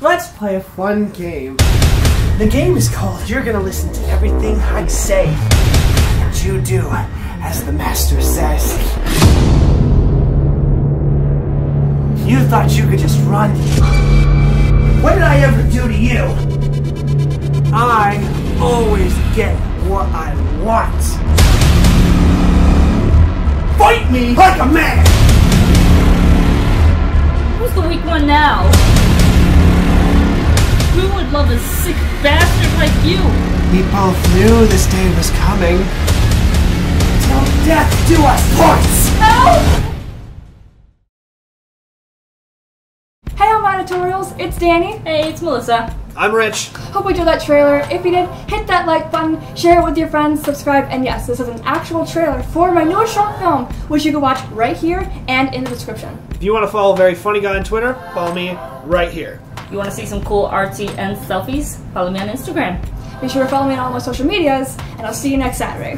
Let's play a fun game. The game is called You're Gonna Listen to Everything I Say, and you do as the master says. You thought you could just run. What did I ever do to you? I always get what I want. Fight me like a man! Who's the weak one now? Who would love a sick bastard like you? We both knew this day was coming. Till death do us parts! Help! Tutorials. It's Danny. Hey, it's Melissa. I'm Rich. Hope you enjoyed that trailer. If you did, hit that like button, share it with your friends, subscribe, and yes, this is an actual trailer for my newest short film, which you can watch right here and in the description. If you want to follow Very Funny Guy on Twitter, follow me right here. You want to see some cool artsy and selfies? Follow me on Instagram. Be sure to follow me on all my social medias, and I'll see you next Saturday.